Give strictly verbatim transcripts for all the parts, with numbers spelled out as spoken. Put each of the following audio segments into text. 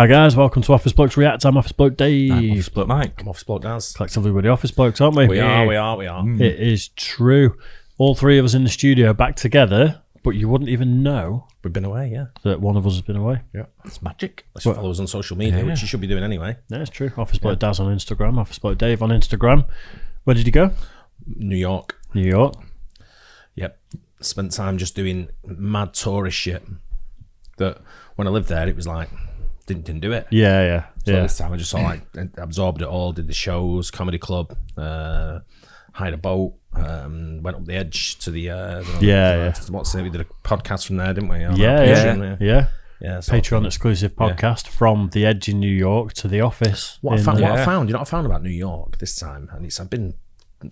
Hi guys, welcome to Office Blokes React. I'm Office Bloke Dave. I'm Office Bloke Mike. I'm Office Bloke Daz. Collectively we're the Office Blokes, aren't we? We are, we are, we are. Mm. It is true. All three of us in the studio back together, but you wouldn't even know. We've been away, yeah. That one of us has been away. Yeah. It's magic. Let's but, follow us on social media, yeah. Which you should be doing anyway. Yeah, it's true. Office Bloke yeah. Daz on Instagram, Office Bloke Dave on Instagram. Where did you go? New York. New York. Yep. Spent time just doing mad tourist shit. That when I lived there, it was like, didn't didn't do it. Yeah, yeah. So yeah. This time I just sort of like absorbed it all. Did the shows, comedy club, uh, hired a boat, um, went up the edge to the uh, yeah, know, yeah. To, what's it? We did a podcast from there, didn't we? Yeah, yeah, yeah, yeah. Yeah, so Patreon exclusive podcast yeah. from the edge in New York to the office. What, in, I, found, yeah. what I found, you know, what I found about New York this time, and it's I've been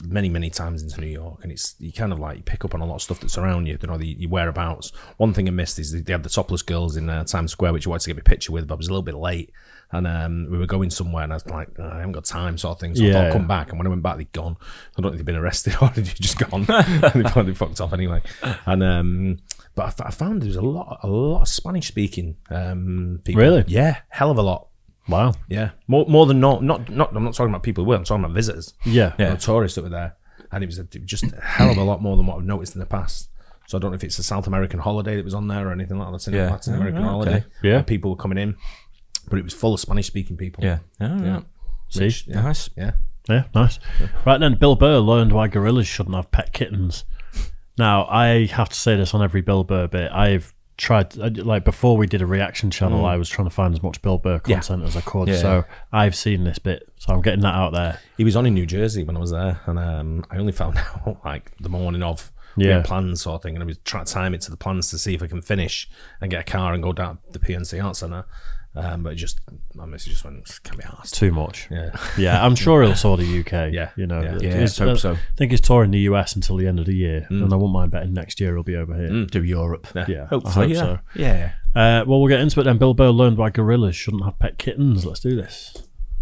many many times into New York, and it's you kind of like you pick up on a lot of stuff that's around you, you know, the, your whereabouts. One thing I missed is they had the topless girls in uh, Times Square, which I wanted to get my picture with, but I was a little bit late, and um, we were going somewhere, and I was like, oh, I haven't got time, sort of thing. So yeah, I thought I'll come yeah. back, and when I went back, they'd gone. I don't think they'd been arrested or they'd just gone. They probably fucked off anyway. And um, but I, I found there was a lot, a lot of Spanish speaking um, people. Really? Yeah, hell of a lot. Wow. Yeah. More more than not, not, not, I'm not talking about people who were, I'm talking about visitors. Yeah. Yeah. You know, tourists that were there. And it was a, just a hell of a lot more than what I've noticed in the past. So I don't know if it's a South American holiday that was on there or anything like that. Yeah. Latin American oh, okay. holiday. Yeah. People were coming in, but it was full of Spanish speaking people. Yeah. Oh, yeah. See? Which, yeah. Nice. Yeah. Yeah. Nice. Yeah. Right then, Bill Burr learned why gorillas shouldn't have pet kittens. Now, I have to say this on every Bill Burr bit. I've tried, like before we did a reaction channel, mm. I was trying to find as much Bill Burr content yeah. as I could. Yeah, so yeah. I've seen this bit, so I'm getting that out there. He was on in New Jersey when I was there, and um, I only found out like the morning of yeah. plans sort of thing, and I was trying to time it to the plans to see if I can finish and get a car and go down to the P N C Arts Center. Um, but it just my message just went, can't be asked. Too much. Yeah, yeah. I'm sure he'll tour the U K. Yeah, you know. Yeah, yeah, I hope so. I think he's touring the U S until the end of the year, mm. and I won't mind betting next year he'll be over here. Mm. Do Europe. Yeah, yeah. Hopefully, I hope yeah. so. Yeah. Uh, well, we'll get into it then. Bill Burr learned why gorillas shouldn't have pet kittens. Let's do this.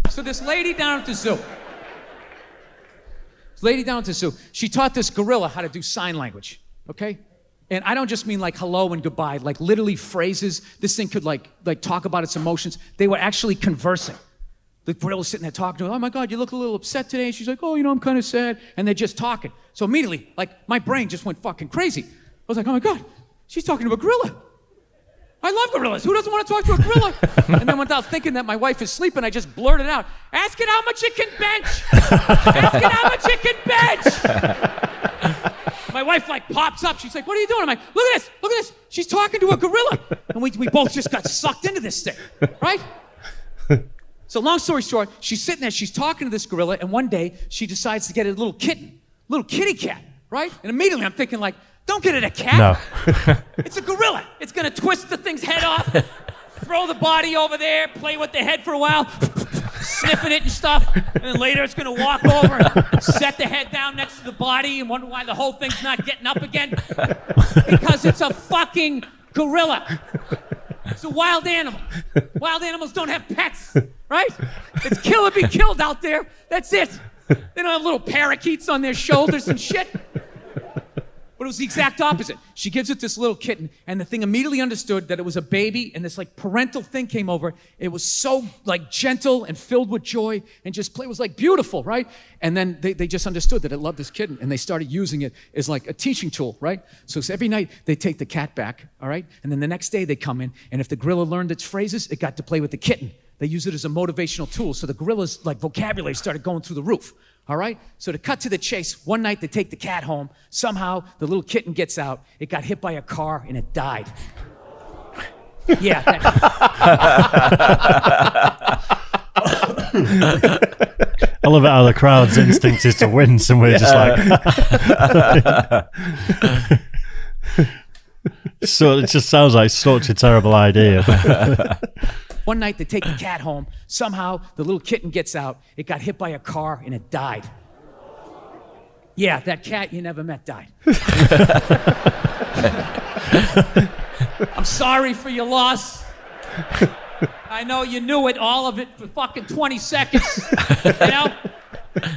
So this lady down at the zoo, this lady down at the zoo, she taught this gorilla how to do sign language. Okay. And I don't just mean like hello and goodbye, like literally phrases. This thing could like like talk about its emotions. They were actually conversing. The gorilla was sitting there talking to her. Oh my God, you look a little upset today. And she's like, oh, you know, I'm kind of sad. And they're just talking. So immediately, like my brain just went fucking crazy. I was like, oh my God, she's talking to a gorilla. I love gorillas. Who doesn't want to talk to a gorilla? And then without thinking that my wife is sleeping, I just blurted out, ask it how much it can bench. Ask it how much it can bench. My wife like pops up. She's like, what are you doing? I'm like, look at this, look at this. She's talking to a gorilla. And we, we both just got sucked into this thing, right? So long story short, she's sitting there, she's talking to this gorilla, and one day she decides to get a little kitten, little kitty cat, right? And immediately I'm thinking like, don't get it a cat. No. It's a gorilla. It's gonna twist the thing's head off, throw the body over there, play with the head for a while. Sniffing it and stuff, and then later it's gonna walk over and set the head down next to the body and wonder why the whole thing's not getting up again. Because it's a fucking gorilla. It's a wild animal. Wild animals don't have pets, right? It's kill or be killed out there. That's it. They don't have little parakeets on their shoulders and shit. But it was the exact opposite. She gives it this little kitten, and the thing immediately understood that it was a baby, and this like parental thing came over. It was so like gentle and filled with joy, and just play was like beautiful, right? And then they, they just understood that it loved this kitten, and they started using it as like a teaching tool, right? So every night they take the cat back, all right? And then the next day they come in, and if the gorilla learned its phrases, it got to play with the kitten. They use it as a motivational tool, so the gorilla's like vocabulary started going through the roof. All right? So to cut to the chase, one night they take the cat home. Somehow, the little kitten gets out. It got hit by a car, and it died. Yeah. That I love it how the crowd's instinct is to win, and we're yeah. just like... So it just sounds like such a terrible idea. One night they take the cat home. Somehow the little kitten gets out. It got hit by a car and it died. Yeah, that cat you never met died. I'm sorry for your loss. I know you knew it, all of it, for fucking twenty seconds. You know?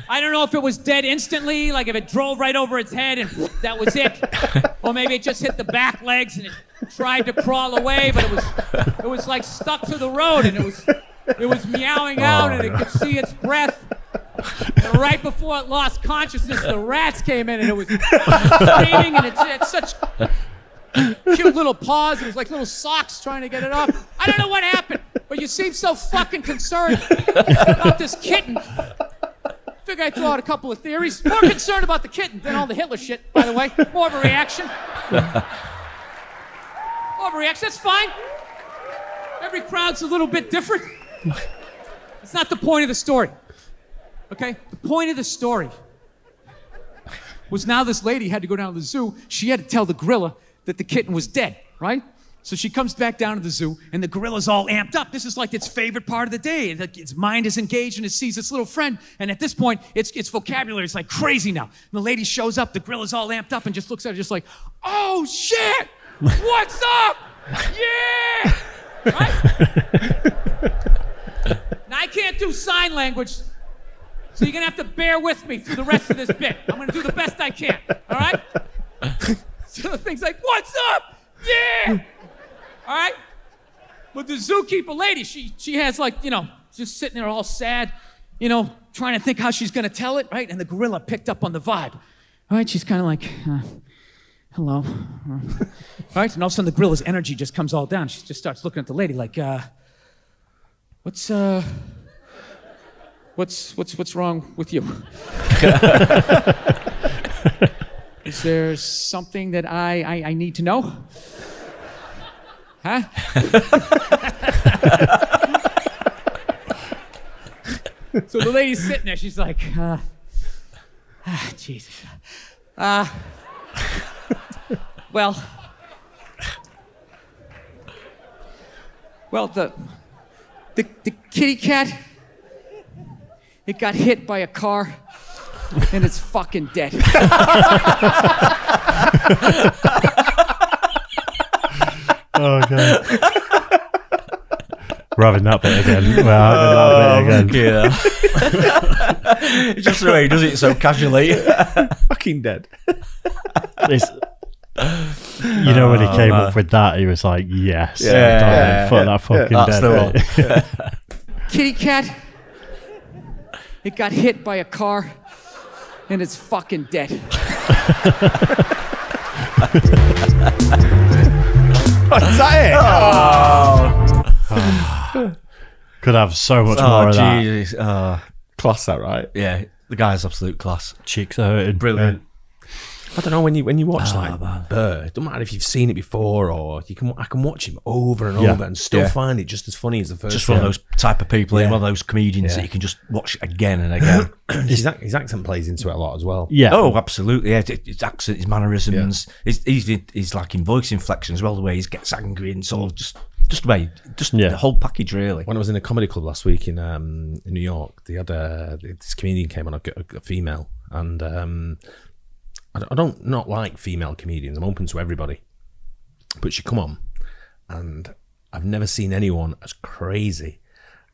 I don't know if it was dead instantly, like if it drove right over its head and that was it. Or maybe it just hit the back legs and it tried to crawl away, but it was it was like stuck to the road, and it was it was meowing oh, out, and no. it could see its breath. And right before it lost consciousness, the rats came in, and it was screaming, and it had such cute little paws. It was like little socks trying to get it off. I don't know what happened, but you seem so fucking concerned about this kitten. I figure I throw out a couple of theories. More concerned about the kitten than all the Hitler shit, by the way. More of a reaction. More of a reaction. That's fine. Every crowd's a little bit different. It's not the point of the story. Okay? The point of the story was now this lady had to go down to the zoo. She had to tell the gorilla that the kitten was dead, right? So she comes back down to the zoo, and the gorilla's all amped up. This is like its favorite part of the day. Its mind is engaged, and it sees its little friend. And at this point, its, its vocabulary is like crazy now. And the lady shows up, the gorilla's all amped up, and just looks at her just like, oh, shit! What's up? Yeah! Right? Now, I can't do sign language, so you're going to have to bear with me through the rest of this bit. I'm going to do the best I can, all right? So the thing's like, what's up? Yeah! All right? But the zookeeper lady, she she has like, you know, just sitting there all sad, you know, trying to think how she's going to tell it, right? And the gorilla picked up on the vibe. All right, she's kind of like, uh, hello. All right, and all of a sudden the gorilla's energy just comes all down. She just starts looking at the lady like, uh, what's, uh, what's, what's, what's wrong with you? Is there something that I, I, I need to know? Huh? So the lady's sitting there. She's like, uh, ah, Jesus. Uh, well, well, the, the the kitty cat, it got hit by a car, and it's fucking dead. Oh, God. Rubbing up it again. Well, rubbing up it again. Yeah. Just the way he does it so casually. Fucking dead. It's, you know, when he came oh, up with that, he was like, yes. Yeah. yeah, fuck yeah that fucking yeah, that's dead. The one. Yeah. Kitty cat, it got hit by a car, and it's fucking dead. Is that it? Oh. Could have so much oh, more geez. Of that. Uh, class, that right? Yeah, the guy's absolute class. Cheeks are hurting. Brilliant. Yeah. I don't know when you when you watch oh, like man. Burr. It doesn't matter if you've seen it before or you can. I can watch him over and yeah. over and still yeah. find it just as funny as the first. Just one yeah. of those type of people, yeah. one of those comedians yeah. that you can just watch again and again. his, his accent plays into it a lot as well. Yeah. Oh, absolutely. Yeah, his accent, his mannerisms. Yeah. He's, he's, he's like in voice inflection as well, the way he gets angry and sort of just, just the way, just yeah. the whole package really. When I was in a comedy club last week in um in New York, they had a, this comedian came on, a, a female, and um I don't, I don't not like female comedians. I'm open to everybody, but she come on, and I've never seen anyone as crazy.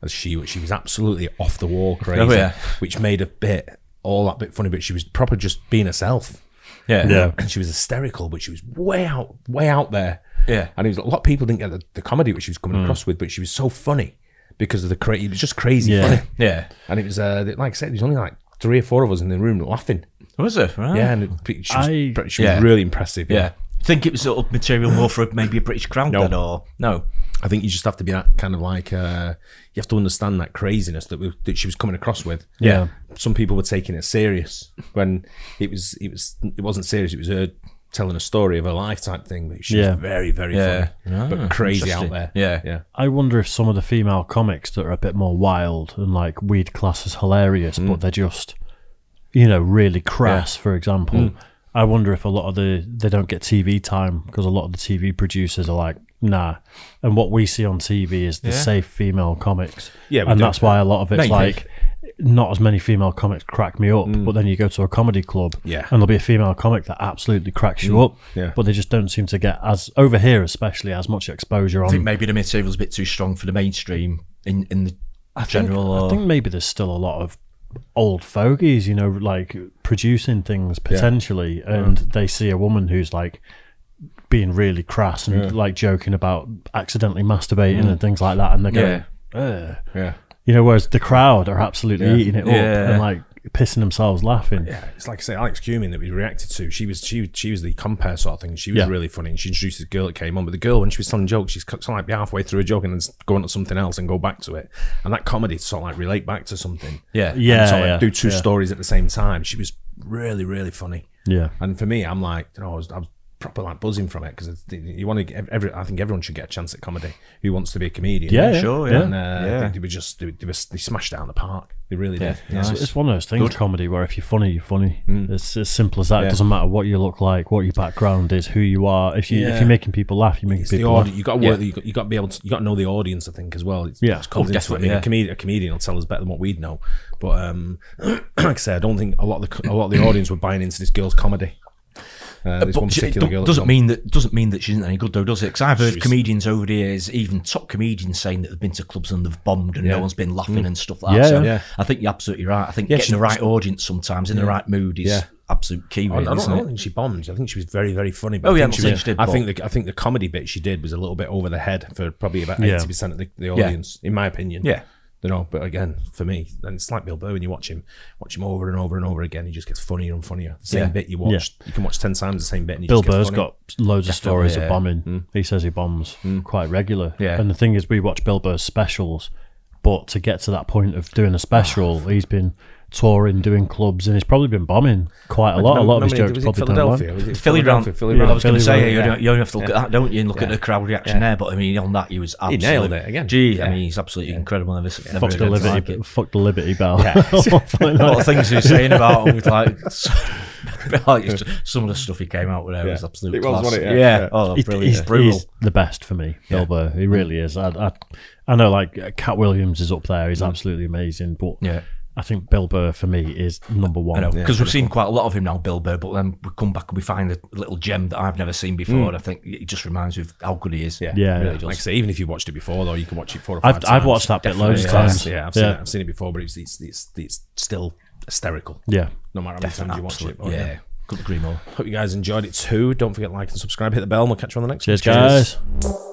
As she, she was absolutely off the wall crazy, oh, yeah. which made a bit, all that bit funny, but she was proper just being herself. Yeah. yeah. And she was hysterical, but she was way out, way out there. Yeah. And it was, a lot of people didn't get the, the comedy which she was coming mm. across with, but she was so funny because of the crazy, it was just crazy yeah. funny. Yeah. And it was, uh, like I said, there was only like three or four of us in the room laughing. Was there? Right. Yeah. And it, she was, I, she was yeah. really impressive. Yeah. yeah. Think it was sort of material more for maybe a British crowd no. then, or no? I think you just have to be that kind of like uh, you have to understand that craziness that, we, that she was coming across with. Yeah, some people were taking it serious when it was it was it wasn't serious. It was her telling a story of her life type thing. But she yeah. was very very yeah. funny, ah, but crazy out there. Yeah, yeah. I wonder if some of the female comics that are a bit more wild and like weed class is hilarious, mm. but they're just you know really crass. Yeah. For example. Mm. I wonder if a lot of the, they don't get T V time because a lot of the T V producers are like, nah. And what we see on T V is the yeah. safe female comics. Yeah, and that's why a lot of it's maybe. Like, not as many female comics crack me up, mm. but then you go to a comedy club yeah. and there'll be a female comic that absolutely cracks you mm. up, yeah. but they just don't seem to get, as over here especially, as much exposure on. I think maybe the material's a bit too strong for the mainstream in, in the I general. Think, or... I think maybe there's still a lot of old fogies, you know, like producing things potentially, yeah. and mm. they see a woman who's like being really crass and yeah. like joking about accidentally masturbating mm. and things like that, and they're going, yeah. Ugh. Yeah. You know, whereas the crowd are absolutely yeah. eating it up yeah. and like pissing themselves laughing. Yeah, it's like I say, Alex Cumming that we reacted to. She was she she was the compare sort of thing. She was yeah. really funny, and she introduced this girl that came on. But the girl, when she was telling jokes, she's kind of like be halfway through a joke and then go on to something else and go back to it. And that comedy sort of like relate back to something. Yeah, yeah. And sort of yeah. like do two yeah. stories at the same time. She was really really funny. Yeah. And for me, I'm like, you know, I was. I was proper like buzzing from it, because you want to. Every, I think everyone should get a chance at comedy. Who wants to be a comedian? Yeah, yeah. sure. Yeah, and, uh, yeah. I think they were just they, they, were, they smashed it out of the park. They really yeah. did. Yeah. Nice. It's, it's one of those things, Good. comedy, where if you're funny, you're funny. Mm. It's as simple as that. Yeah. It doesn't matter what you look like, what your background is, who you are. If you yeah. if you're making people laugh, you make people laugh. You got to work. Yeah. You got, you got to be able to. You got to know the audience, I think, as well. It's, yeah, it's oh, definitely. I mean, yeah. a, comedian, a comedian will tell us better than what we'd know. But um, like I said, I don't think a lot of the, a lot of the audience were buying into this girl's comedy. Uh, this but one particular girl doesn't mean that doesn't mean that she isn't any good though, does it? Because I've heard She's, comedians over the years, even top comedians, saying that they've been to clubs and they've bombed and yeah. no one's been laughing mm. and stuff like yeah, that. So yeah. I think you're absolutely right. I think yeah, getting she, the right she, audience sometimes in yeah. the right mood is yeah. absolute key. Really, I, I, don't, I don't think she bombed. I think she was very very funny. But oh I yeah, think she, was, she did. I think the, I think the comedy bit she did was a little bit over the head for probably about eighty yeah. percent of the, the audience, yeah. in my opinion. Yeah. You know, but again, for me, and it's like Bill Burr, when you watch him, watch him over and over and over again, he just gets funnier and funnier. The same yeah. bit you watch, yeah. you can watch ten times the same bit. And he Bill just Burr's got loads Definitely, of stories yeah. of bombing. Mm. He says he bombs mm. quite regular. Yeah. And the thing is, we watch Bill Burr's specials, but to get to that point of doing a special, he's been touring, doing clubs, and he's probably been bombing quite a lot. No, a lot no, of his no, jokes probably Philadelphia? Was it Philly round. Philly round. Yeah, I was going to say, yeah. you, don't, you only have to look yeah. at that, don't you, and look yeah. at the crowd reaction yeah. there. But I mean, on that, he was absolutely. He nailed it again. Gee, yeah. I mean, he's absolutely yeah. incredible. Never, yeah. never fuck, the liberty, like it. fuck the Liberty Bell. Yeah. A lot of things he was saying about him, with like, like just, some of the stuff he came out with there yeah. was absolutely class. Was, yeah. yeah. yeah. Oh, brilliant. He's the best for me, Bill Burr. He really is. I know, like, Cat Williams is up there. He's absolutely amazing. But yeah. I think Bill Burr for me is number one. Because yeah, we've beautiful. seen quite a lot of him now, Bill Burr, but then we come back and we find a little gem that I've never seen before, mm. and I think it just reminds me of how good he is. Yeah, yeah. Really yeah. Like I say, even if you've watched it before, though, you can watch it four or five I've, times. I've watched that Definitely. bit loads of yeah. times. Yeah, I've seen, yeah. It. I've seen it before, but it's, it's, it's, it's still hysterical. Yeah. No matter how many times you watch it. But yeah. yeah. Couldn't agree more. Hope you guys enjoyed it too. Don't forget to like and subscribe, hit the bell, and we'll catch you on the next one. Cheers, guys. Cheers.